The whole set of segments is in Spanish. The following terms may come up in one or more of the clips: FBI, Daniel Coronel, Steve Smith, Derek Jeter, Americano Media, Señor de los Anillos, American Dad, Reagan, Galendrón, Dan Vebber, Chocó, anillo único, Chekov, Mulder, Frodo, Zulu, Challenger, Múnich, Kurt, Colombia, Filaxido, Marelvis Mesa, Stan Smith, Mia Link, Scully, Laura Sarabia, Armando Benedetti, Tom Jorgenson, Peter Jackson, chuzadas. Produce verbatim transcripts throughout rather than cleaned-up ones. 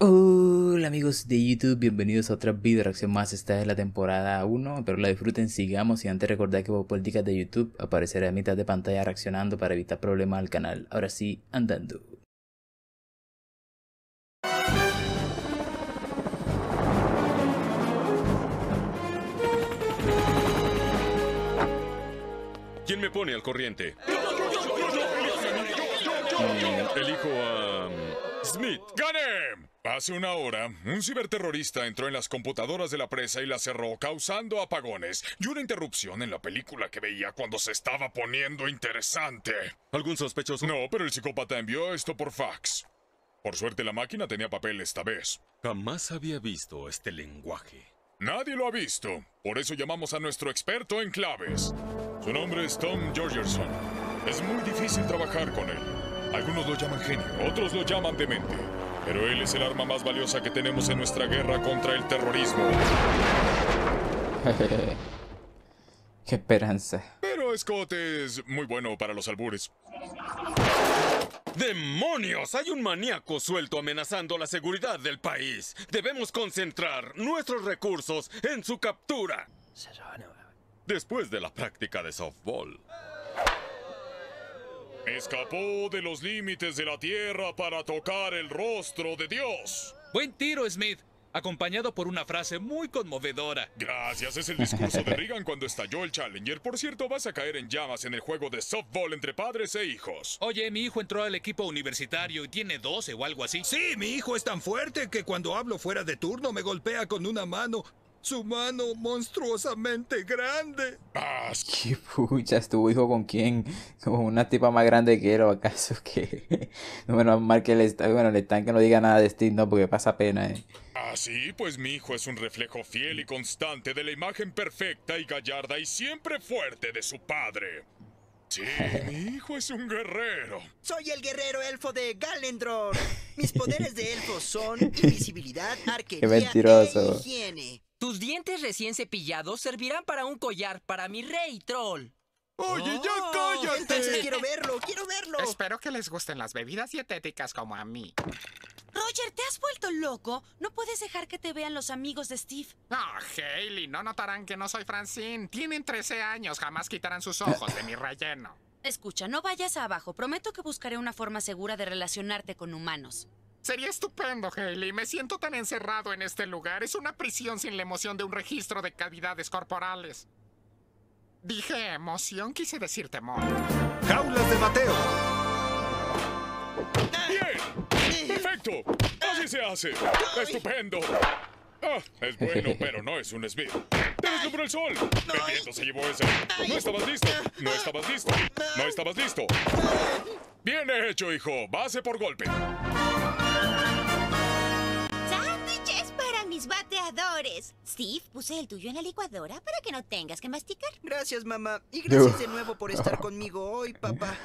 Hola amigos de YouTube, bienvenidos a otra video reacción más. Esta es la temporada uno, espero la disfruten, sigamos. Y antes recordad que por políticas de YouTube aparecerá en mitad de pantalla reaccionando para evitar problemas al canal. Ahora sí, andando. ¿Quién me pone al corriente? Elijo a... Smith. ¡Gané! Hace una hora, un ciberterrorista entró en las computadoras de la presa y las cerró, causando apagones y una interrupción en la película que veía cuando se estaba poniendo interesante. ¿Algún sospechoso? No, pero el psicópata envió esto por fax. Por suerte, la máquina tenía papel esta vez. Jamás había visto este lenguaje. Nadie lo ha visto. Por eso llamamos a nuestro experto en claves. Su nombre es Tom Jorgenson. Es muy difícil trabajar con él. Algunos lo llaman genio, otros lo llaman demente. Pero él es el arma más valiosa que tenemos en nuestra guerra contra el terrorismo. ¡Qué esperanza! Pero Scott es muy bueno para los albures. ¡Demonios! Hay un maníaco suelto amenazando la seguridad del país. Debemos concentrar nuestros recursos en su captura. Después de la práctica de softball. Escapó de los límites de la Tierra para tocar el rostro de Dios. Buen tiro, Smith, acompañado por una frase muy conmovedora. Gracias, es el discurso de Reagan cuando estalló el Challenger. Por cierto, vas a caer en llamas en el juego de softball entre padres e hijos. Oye, mi hijo entró al equipo universitario y tiene doce o algo así. Sí, mi hijo es tan fuerte que cuando hablo fuera de turno me golpea con una mano. Su mano monstruosamente grande. Ah, ¿qué puchas? ¿Tu hijo con quién? ¿Como una tipa más grande que él o acaso que? No, menos mal que el, bueno, el estanque no diga nada de Steve, no, porque pasa pena, eh. Ah, sí, pues mi hijo es un reflejo fiel y constante de la imagen perfecta y gallarda y siempre fuerte de su padre. Sí, mi hijo es un guerrero. Soy el guerrero elfo de Galendrón. Mis poderes de elfo son invisibilidad, arquería e higiene. Tus dientes recién cepillados servirán para un collar para mi rey troll. ¡Oye, ya cállate! Entonces quiero verlo, quiero verlo. Espero que les gusten las bebidas dietéticas como a mí. Roger, ¿te has vuelto loco? No puedes dejar que te vean los amigos de Steve. Ah, oh, Hailey, no notarán que no soy Francine. Tienen trece años, jamás quitarán sus ojos de mi relleno. Escucha, no vayas abajo. Prometo que buscaré una forma segura de relacionarte con humanos. Sería estupendo, Hailey. Me siento tan encerrado en este lugar. Es una prisión sin la emoción de un registro de cavidades corporales. Dije emoción, quise decir temor. ¡Jaulas de bateo! ¡Bien! ¡Perfecto! ¡Así se hace! ¡Estupendo! Ah, es bueno, pero no es un Smith. ¡Te deslumbró el sol! El viento se llevó ese. ¡No estabas listo! ¡No estabas listo! ¡No estabas listo! ¡Bien hecho, hijo! ¡Base por golpe! Bateadores. Steve, puse el tuyo en la licuadora para que no tengas que masticar. Gracias, mamá. Y gracias de nuevo por estar conmigo hoy, papá.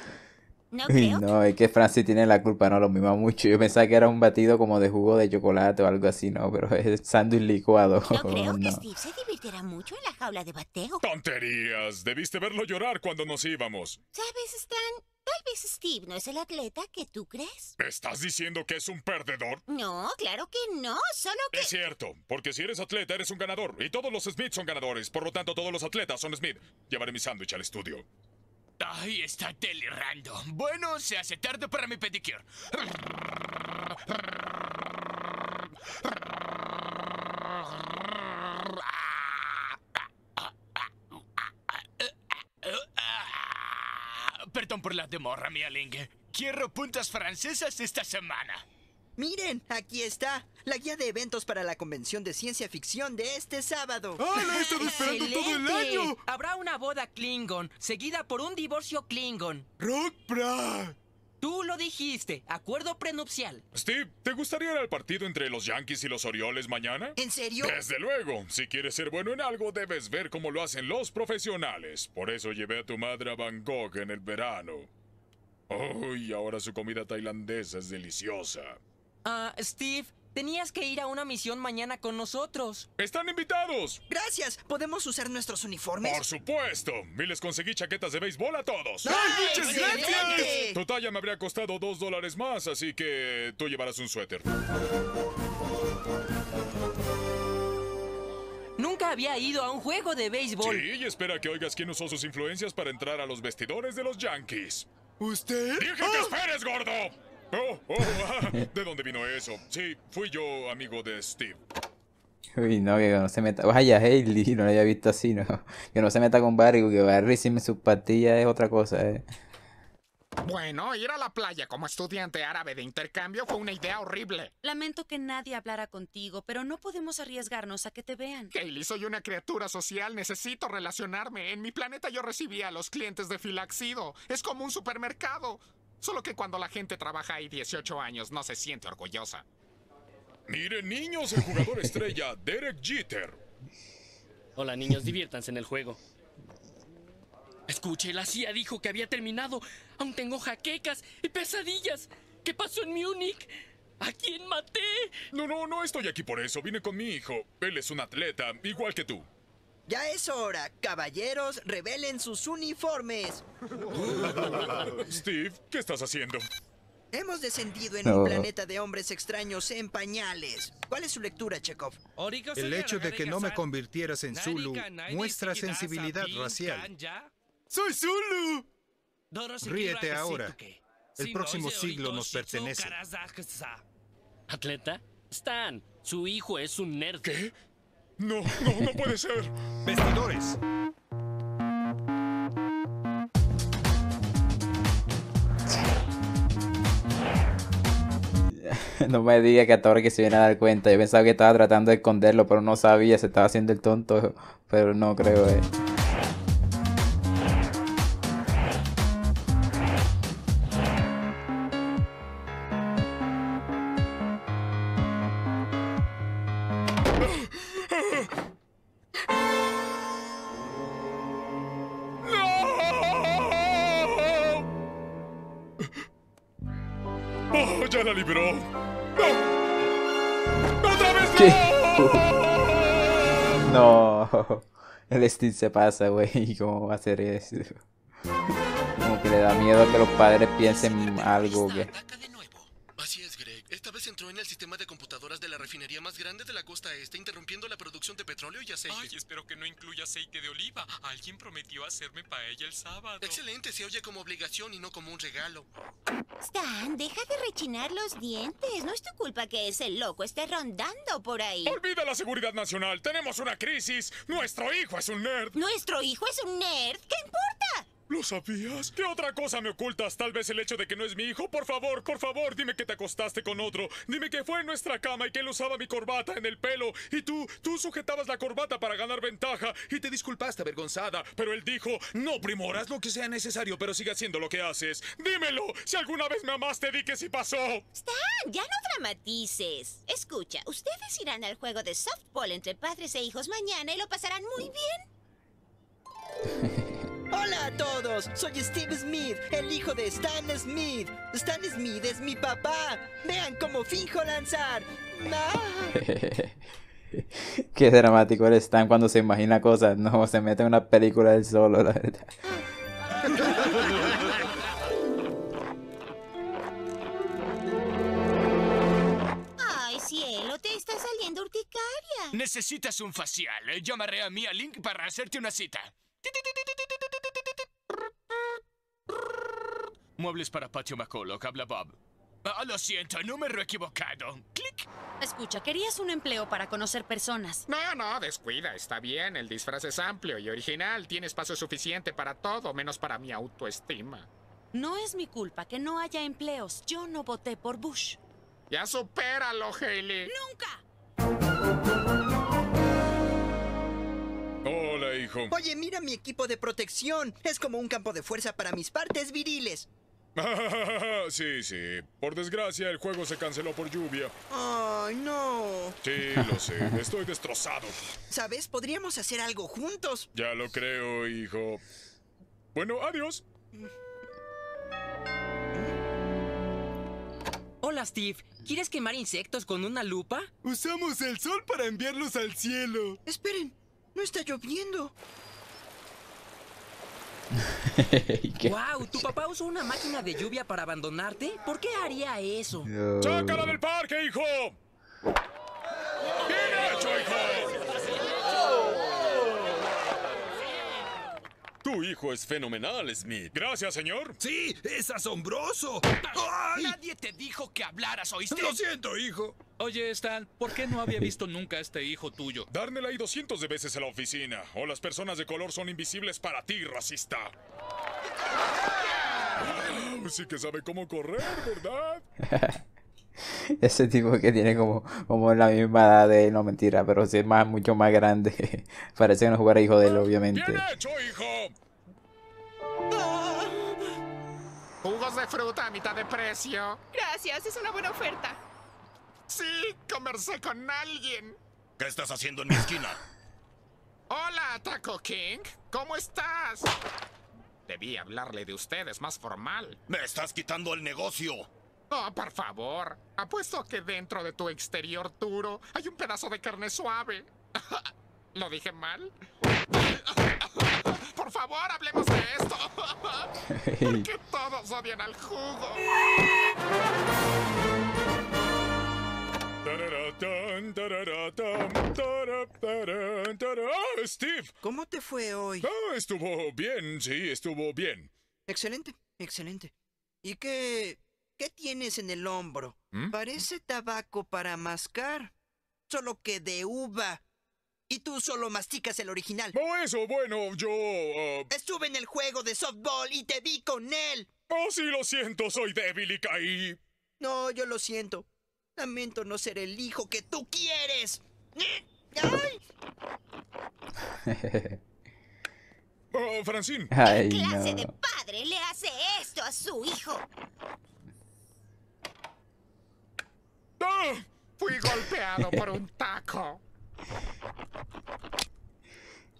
No, creo no que... es que Francis tiene la culpa, no lo mima mucho. Yo pensaba que era un batido como de jugo de chocolate o algo así, no, pero es sándwich licuado. No creo no. que Steve se divertirá mucho en la jaula de bateo. ¡Tonterías! Debiste verlo llorar cuando nos íbamos. ¿Sabes, Stan? Tal vez Steve no es el atleta que tú crees. ¿Estás diciendo que es un perdedor? No, claro que no, solo que... Es cierto, porque si eres atleta eres un ganador. Y todos los Smith son ganadores, por lo tanto todos los atletas son Smith. Llevaré mi sándwich al estudio. Ay, está delirando. Bueno, se hace tarde para mi pedicure. Perdón por la demora, mi alingue. Quiero puntas francesas esta semana. Miren, aquí está la guía de eventos para la convención de ciencia ficción de este sábado. ¡Ah, la he estado esperando todo el año! Habrá una boda Klingon, seguida por un divorcio Klingon. ¡Rock Pra! Tú lo dijiste, acuerdo prenupcial. Steve, ¿te gustaría ir al partido entre los Yankees y los Orioles mañana? ¿En serio? Desde luego. Si quieres ser bueno en algo, debes ver cómo lo hacen los profesionales. Por eso llevé a tu madre a Bangkok en el verano. Uy, oh, ahora su comida tailandesa es deliciosa. Ah, uh, Steve, Tenías que ir a una misión mañana con nosotros. ¡Están invitados! ¡Gracias! ¿Podemos usar nuestros uniformes? ¡Por supuesto! Y les conseguí chaquetas de béisbol a todos. ¡Ay, muchas gracias! Tu talla me habría costado dos dólares más, así que tú llevarás un suéter. Nunca había ido a un juego de béisbol. Sí, y espera que oigas quién usó sus influencias para entrar a los vestidores de los Yankees. ¿Usted? ¡Dije que esperes, gordo! Oh, oh, ah, ¿de dónde vino eso? Sí, fui yo, amigo de Steve. Uy, no, que no se meta. Vaya, Hailey, no lo había visto así, no. Que no se meta con Barry, porque Barry sin sus pastillas es otra cosa, eh. Bueno, ir a la playa como estudiante árabe de intercambio fue una idea horrible. Lamento que nadie hablara contigo, pero no podemos arriesgarnos a que te vean. Hailey, soy una criatura social, necesito relacionarme. En mi planeta yo recibía a los clientes de Filaxido. Es como un supermercado. Solo que cuando la gente trabaja ahí dieciocho años, no se siente orgullosa. Miren, niños, el jugador estrella, Derek Jeter. Hola, niños, diviértanse en el juego. Escuche, la C I A dijo que había terminado. Aún tengo jaquecas y pesadillas. ¿Qué pasó en Múnich? ¿A quién maté? No, no, no estoy aquí por eso. Vine con mi hijo. Él es un atleta, igual que tú. Ya es hora. Caballeros, revelen sus uniformes. Steve, ¿qué estás haciendo? Hemos descendido en no. un planeta de hombres extraños en pañales. ¿Cuál es su lectura, Chekov? El hecho de que no me convirtieras en Zulu muestra sensibilidad racial. ¡Soy Zulu! Ríete ahora. El próximo siglo nos pertenece. ¿Atleta? Stan, su hijo es un nerd. ¿Qué? No, no, no puede ser. Vestidores. No me diga que hasta ahora que se viene a dar cuenta. Yo pensaba que estaba tratando de esconderlo, pero no sabía. Se estaba haciendo el tonto, pero no creo, eh. El Steve se pasa, güey. ¿Cómo va a hacer eso? Como que le da miedo que los padres piensen algo, güey. Así es, Greg. Esta vez entró en el sistema de computadoras de la refinería más grande de la costa este, interrumpiendo la producción de petróleo y aceite. Ay, espero que no incluya aceite de oliva. Alguien prometió hacerme paella el sábado. Excelente, se oye como obligación y no como un regalo. Stan, deja de rechinar los dientes. No es tu culpa que ese loco esté rondando por ahí. Olvida la seguridad nacional. Tenemos una crisis. Nuestro hijo es un nerd. ¿Nuestro hijo es un nerd? ¿Qué importa? ¿Lo sabías? ¿Qué otra cosa me ocultas? Tal vez el hecho de que no es mi hijo. Por favor, por favor, dime que te acostaste con otro. Dime que fue en nuestra cama y que él usaba mi corbata en el pelo. Y tú, tú sujetabas la corbata para ganar ventaja. Y te disculpaste avergonzada. Pero él dijo, no, primo, haz lo que sea necesario, pero sigue haciendo lo que haces. ¡Dímelo! Si alguna vez me amaste, di que sí pasó. Stan, ya no dramatices. Escucha, ustedes irán al juego de softball entre padres e hijos mañana y lo pasarán muy bien. Hola a todos, soy Steve Smith, el hijo de Stan Smith. Stan Smith es mi papá. Vean cómo finjo lanzar. ¡Ah! Qué dramático el Stan cuando se imagina cosas. No, se mete en una película del solo, la verdad. Ay, cielo, te está saliendo urticaria. Necesitas un facial. Llamaré a Mia Link para hacerte una cita. Muebles para patio McCulloch, habla Bob. Oh, lo siento, número equivocado. Clic. Escucha, querías un empleo para conocer personas. No, no, descuida, está bien. El disfraz es amplio y original. Tiene espacio suficiente para todo, menos para mi autoestima. No es mi culpa que no haya empleos. Yo no voté por Bush. Ya supéralo, Hailey. ¡Nunca! Hola, hijo. Oye, mira mi equipo de protección. Es como un campo de fuerza para mis partes viriles. Sí, sí. Por desgracia, el juego se canceló por lluvia. Ay, no. Sí, lo sé. Estoy destrozado. ¿Sabes? Podríamos hacer algo juntos. Ya lo creo, hijo. Bueno, adiós. Hola, Steve. ¿Quieres quemar insectos con una lupa? Usamos el sol para enviarlos al cielo. Esperen, no está lloviendo. Wow, ¿tu papá usó una máquina de lluvia para abandonarte? ¿Por qué haría eso? No. ¡Sácala del parque, hijo! ¡Bien hecho, hijo! Tu hijo es fenomenal, Smith. Gracias, señor. Sí, es asombroso. ¡Ay! Nadie te dijo que hablaras, ¿oíste? Lo siento, hijo. Oye, Stan, ¿por qué no había visto nunca a este hijo tuyo? Dármela y doscientos de veces a la oficina, o las personas de color son invisibles para ti, racista. Oh, sí que sabe cómo correr, ¿verdad? Ese tipo que tiene como, como la misma edad de él, no mentira, pero sí es más, mucho más grande. Parece que no jugará hijo de él, obviamente. ¡Bien hecho, hijo! Ah. Jugos de fruta a mitad de precio. Gracias, es una buena oferta. Sí, conversé con alguien. ¿Qué estás haciendo en mi esquina? Hola, Taco King. ¿Cómo estás? Debí hablarle de ustedes más formal. ¡Me estás quitando el negocio! Oh, por favor. Apuesto que dentro de tu exterior duro hay un pedazo de carne suave. ¿Lo dije mal? Por favor, hablemos de esto. Porque todos odian al jugo. Steve. ¿Cómo te fue hoy? Ah, estuvo bien, sí, estuvo bien. Excelente, excelente. ¿Y qué, qué tienes en el hombro? ¿Mm? Parece tabaco para mascar, solo que de uva. Y tú solo masticas el original. No, eso, bueno, yo... Uh... Estuve en el juego de softball y te vi con él. Oh, sí, lo siento, soy débil y caí. No, yo lo siento. Lamento no ser el hijo que tú quieres. ¡Ay! Oh, Francine. Ay, ¿qué clase no. de padre le hace esto a su hijo? ¡Ah! Fui golpeado por un taco.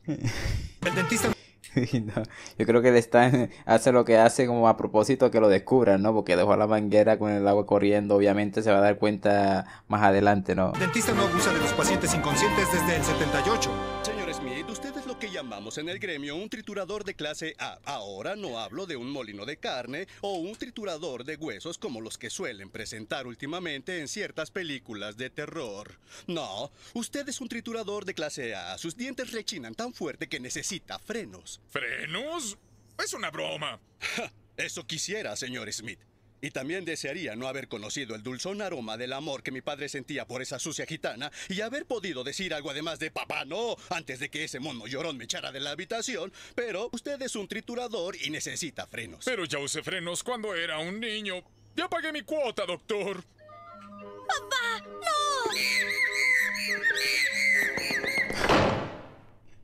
El dentista... No, yo creo que le están, hace lo que hace como a propósito que lo descubran, ¿no? Porque dejó la manguera con el agua corriendo, obviamente se va a dar cuenta más adelante, ¿no? El dentista no abusa de los pacientes inconscientes desde el setenta y ocho. Señor Smith, usted es lo que llamamos en el gremio un triturador de clase A. Ahora no hablo de un molino de carne o un triturador de huesos como los que suelen presentar últimamente en ciertas películas de terror. No, usted es un triturador de clase A. Sus dientes rechinan tan fuerte que necesita frenos. ¿Frenos? Es una broma. Ja, eso quisiera, señor Smith. Y también desearía no haber conocido el dulzón aroma del amor que mi padre sentía por esa sucia gitana y haber podido decir algo además de papá no antes de que ese mono llorón me echara de la habitación, pero usted es un triturador y necesita frenos. Pero ya usé frenos cuando era un niño. Ya pagué mi cuota, doctor. ¡Papá, no!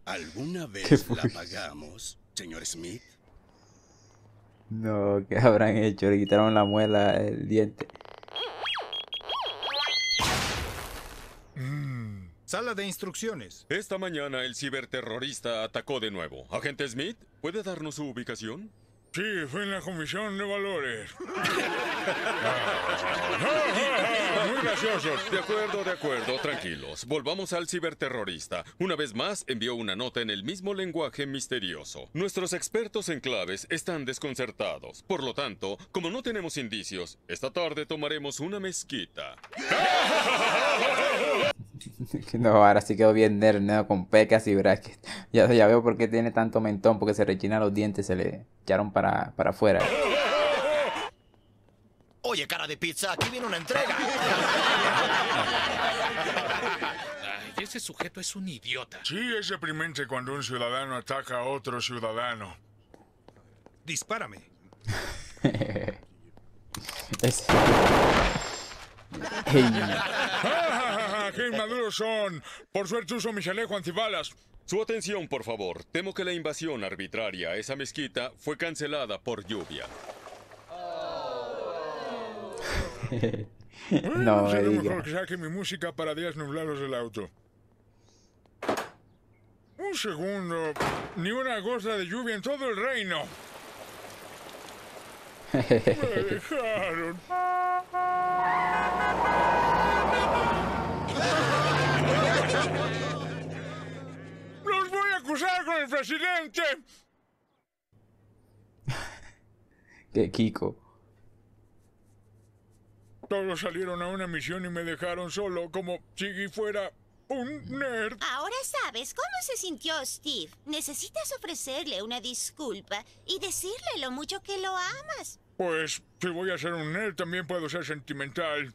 ¿Alguna vez la pagamos, señor Smith? No, ¿qué habrán hecho? Le quitaron la muela, el diente. Mm. Sala de instrucciones. Esta mañana el ciberterrorista atacó de nuevo. Agente Smith, ¿puede darnos su ubicación? Sí, fue en la Comisión de Valores. Muy gracioso. De acuerdo, de acuerdo, tranquilos. Volvamos al ciberterrorista. Una vez más, envió una nota en el mismo lenguaje misterioso. Nuestros expertos en claves están desconcertados. Por lo tanto, como no tenemos indicios, esta tarde tomaremos una mezquita. No, ahora sí quedó bien nerd, ¿no? Con pecas y brackets. Ya, ya veo por qué tiene tanto mentón, porque se rechinan los dientes, se le echaron para, para afuera. Oye, cara de pizza, aquí viene una entrega. Ay, ese sujeto es un idiota. Sí, es deprimente cuando un ciudadano ataca a otro ciudadano. Dispárame. es... ¡Qué inmaduros son! Por suerte uso mi chaleco antibalas. Su atención, por favor. Temo que la invasión arbitraria a esa mezquita fue cancelada por lluvia. Oh. No, bueno, sería mejor que saque mi música para días nublados del auto. Un segundo. Ni una gota de lluvia en todo el reino. Me dejaron. presidente! ¡Qué Kiko! Todos salieron a una misión y me dejaron solo, como si fuera un nerd. Ahora sabes cómo se sintió Steve. Necesitas ofrecerle una disculpa y decirle lo mucho que lo amas. Pues, si voy a ser un nerd, también puedo ser sentimental.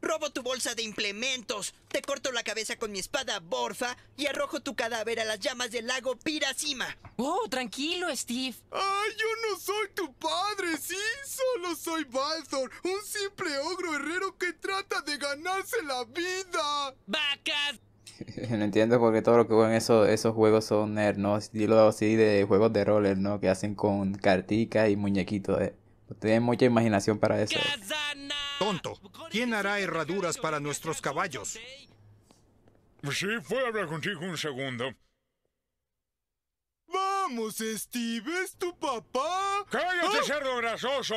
Robo tu bolsa de implementos, te corto la cabeza con mi espada Borfa y arrojo tu cadáver a las llamas del lago Piracima. Oh, tranquilo, Steve. Ay, yo no soy tu padre, sí, solo soy Balthor, un simple ogro herrero que trata de ganarse la vida. ¡Vacas! No entiendo porque todo lo que juegan esos, esos juegos son nerd, ¿no? Estilo así de juegos de roller, ¿no? Que hacen con carticas y muñequitos, ¿eh? Tienen mucha imaginación para eso. ¡Kazana! Tonto, ¿quién hará herraduras para nuestros caballos? Sí, puedo hablar contigo un segundo. Vamos, Steve, es tu papá. ¡Cállate, ¡Oh! cerdo grasoso!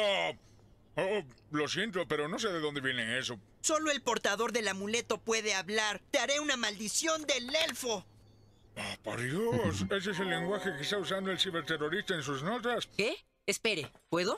Oh, lo siento, pero no sé de dónde viene eso. Solo el portador del amuleto puede hablar. Te haré una maldición del elfo. Ah, por Dios, ese es el lenguaje que está usando el ciberterrorista en sus notas. ¿Qué? Espere, ¿puedo?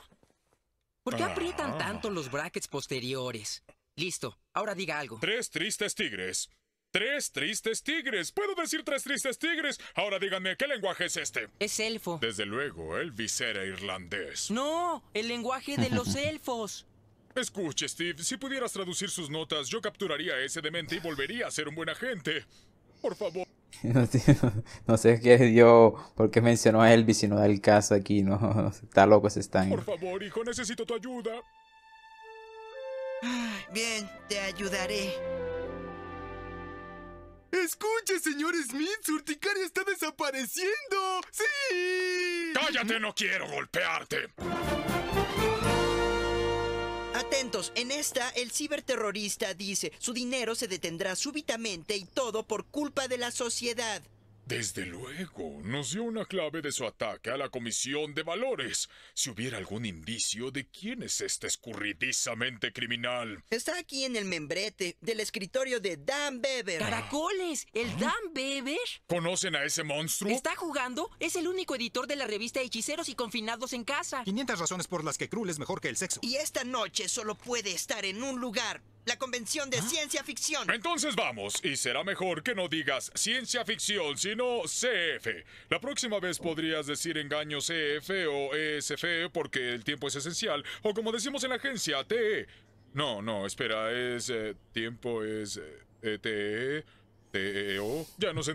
¿Por qué aprietan tanto los brackets posteriores? Listo, ahora diga algo. Tres tristes tigres. Tres tristes tigres. Puedo decir tres tristes tigres. Ahora díganme, ¿qué lenguaje es este? Es elfo. Desde luego, Elvis era irlandés. No, el lenguaje de los elfos. Escuche, Steve, si pudieras traducir sus notas, yo capturaría a ese demente y volvería a ser un buen agente. Por favor. No, no sé qué dio, por qué mencionó a Elvis si no da el caso aquí, ¿no? Está loco ese Stan. Por favor, hijo, necesito tu ayuda. Bien, te ayudaré. Escuche, señor Smith, su urticaria está desapareciendo. ¡Sí! ¡Cállate, no quiero golpearte! Atentos, en esta el ciberterrorista dice, su dinero se detendrá súbitamente y todo por culpa de la sociedad. Desde luego, nos dio una clave de su ataque a la Comisión de Valores. Si hubiera algún indicio de quién es este escurridizamente criminal. Está aquí en el membrete del escritorio de Dan Vebber. ¡Caracoles! ¿El ¿Ah? Dan Vebber? ¿Conocen a ese monstruo? ¿Está jugando? Es el único editor de la revista Hechiceros y Confinados en Casa. quinientas razones por las que Krul es mejor que el sexo. Y esta noche solo puede estar en un lugar. La convención de ¿Ah? ciencia ficción. Entonces vamos, y será mejor que no digas ciencia ficción, sino C F. La próxima vez podrías decir engaño C F o E S F porque el tiempo es esencial, o como decimos en la agencia, T E. No, no, espera, es... Eh, tiempo es... Eh, T E... T E O... Ya no sé.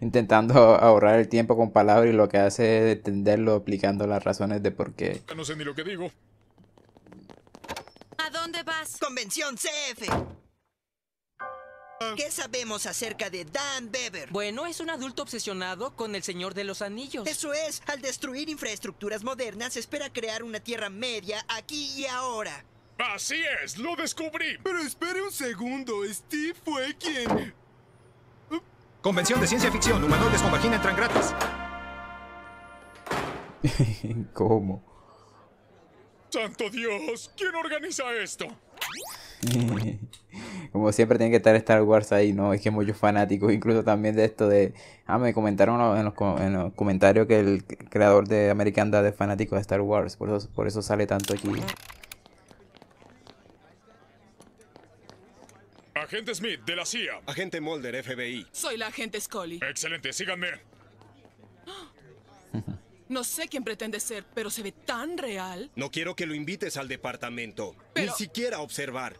Intentando ahorrar el tiempo con palabras y lo que hace es entenderlo aplicando las razones de por qué. Ya no sé ni lo que digo. ¿A dónde vas? Convención C F. ¿Qué sabemos acerca de Dan Vebber? Bueno, es un adulto obsesionado con el Señor de los Anillos. Eso es, al destruir infraestructuras modernas, espera crear una Tierra Media aquí y ahora. Así es, lo descubrí. Pero espere un segundo, Steve fue quien... Convención de ciencia ficción, humanoides con vagina entran gratis. ¿Cómo? ¡Santo Dios! ¿Quién organiza esto? Como siempre tiene que estar Star Wars ahí, ¿no? Es que muchos fanáticos, incluso también de esto de... Ah, me comentaron en los, en los comentarios que el creador de American Dad es fanático de Star Wars. Por eso, por eso sale tanto aquí. Agente Smith, de la C I A. Agente Mulder, F B I. Soy la agente Scully. Excelente, síganme. No sé quién pretende ser, pero se ve tan real. No quiero que lo invites al departamento. Pero... Ni siquiera a observar.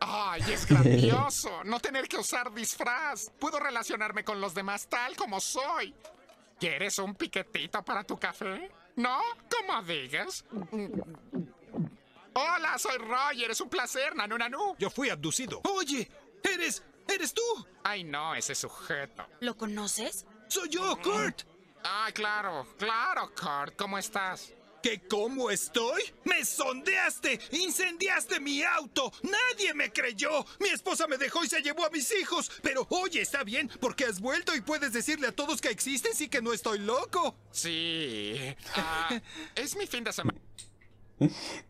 ¡Ay, es grandioso! No tener que usar disfraz. Puedo relacionarme con los demás tal como soy. ¿Quieres un piquetito para tu café? ¿No? ¿Cómo digas? Hola, soy Roger. Es un placer, Nanu Nanu. Yo fui abducido. Oye, eres... eres tú. Ay, no, ese sujeto. ¿Lo conoces? Soy yo, Kurt. Ah, claro, claro, Kurt, ¿cómo estás? ¿Qué cómo estoy? ¡Me sondeaste! ¡Incendiaste mi auto! ¡Nadie me creyó! ¡Mi esposa me dejó y se llevó a mis hijos! Pero, oye, está bien, porque has vuelto y puedes decirle a todos que existes y que no estoy loco. Sí, uh, es mi fin de semana.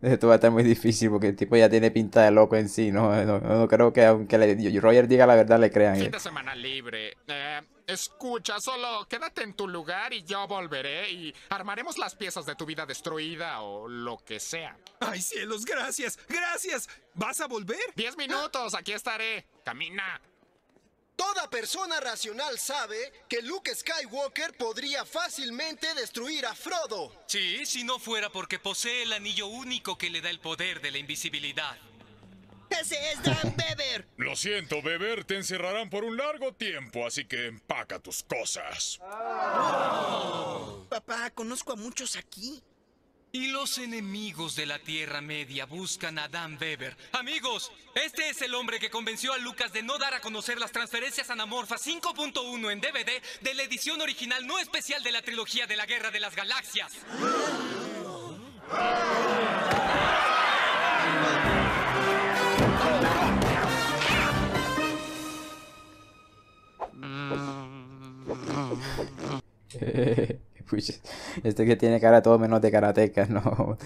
Esto va a estar muy difícil porque el tipo ya tiene pinta de loco en sí, ¿no? No, no, no creo que aunque le, Roger diga la verdad le crean. Fin de semana libre. Eh, escucha, solo quédate en tu lugar y yo volveré y armaremos las piezas de tu vida destruida o lo que sea. ¡Ay, cielos! ¡Gracias! ¡Gracias! ¿Vas a volver? Diez minutos, aquí estaré. Camina. Toda persona racional sabe que Luke Skywalker podría fácilmente destruir a Frodo. Sí, si no fuera porque posee el anillo único que le da el poder de la invisibilidad. ¡Ese es Dan Vebber! Lo siento, Vebber, te encerrarán por un largo tiempo, así que empaca tus cosas. Oh. Papá, conozco a muchos aquí. Y los enemigos de la Tierra Media buscan a Dan Vebber. Amigos, este es el hombre que convenció a Lucas de no dar a conocer las transferencias anamorfas cinco punto uno en D V D de la edición original no especial de la trilogía de la Guerra de las Galaxias. Este que tiene cara todo menos de karateca, ¿no?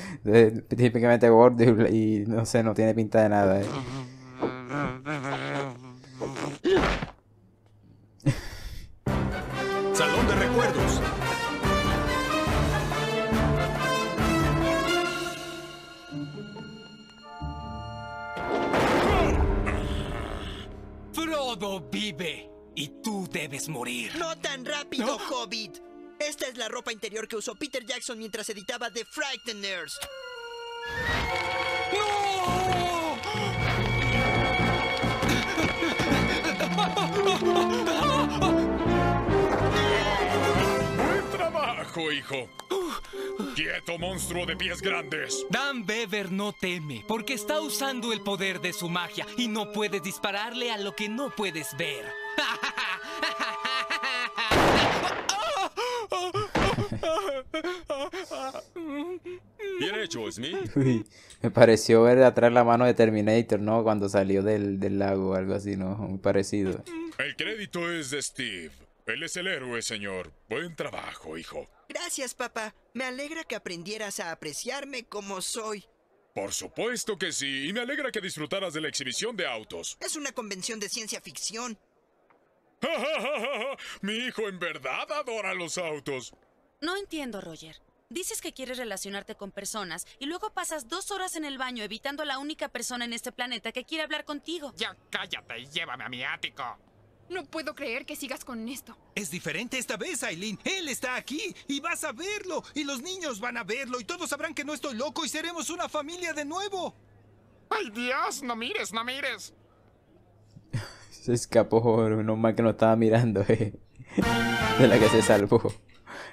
Típicamente gordo y no sé, no tiene pinta de nada, ¿eh? Salón de recuerdos. Frodo vive y tú debes morir. No tan rápido, ¿no? Hobbit. Esta es la ropa interior que usó Peter Jackson mientras editaba The Frighteners. ¡No! ¡Buen trabajo, hijo! ¡Quieto, monstruo de pies grandes! Dan Vebber no teme, porque está usando el poder de su magia y no puedes dispararle a lo que no puedes ver. Bien hecho, Smith. Uy, me pareció ver atrás la mano de Terminator, ¿no? Cuando salió del, del lago o algo así, ¿no? Muy parecido. El crédito es de Steve. Él es el héroe, señor. Buen trabajo, hijo. Gracias, papá. Me alegra que aprendieras a apreciarme como soy. Por supuesto que sí. Y me alegra que disfrutaras de la exhibición de autos. Es una convención de ciencia ficción. Mi hijo en verdad adora los autos. No entiendo, Roger. Dices que quieres relacionarte con personas y luego pasas dos horas en el baño evitando a la única persona en este planeta que quiere hablar contigo. Ya cállate y llévame a mi ático. No puedo creer que sigas con esto. Es diferente esta vez, Aileen. Él está aquí y vas a verlo y los niños van a verlo y todos sabrán que no estoy loco y seremos una familia de nuevo. ¡Ay, Dios! ¡No mires, no mires! Se escapó, no mal que no estaba mirando, eh. De la que se salvó.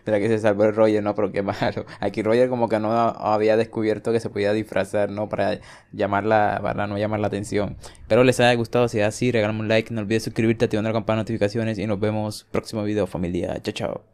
De la que se salvó el Roger, no, pero qué malo. Aquí Roger como que no había descubierto que se podía disfrazar, ¿no? Para llamarla, para no llamar la atención. Espero les haya gustado, si es así, regálame un like, no olvides suscribirte, activar la campana de notificaciones y nos vemos próximo video, familia. Chao, chao.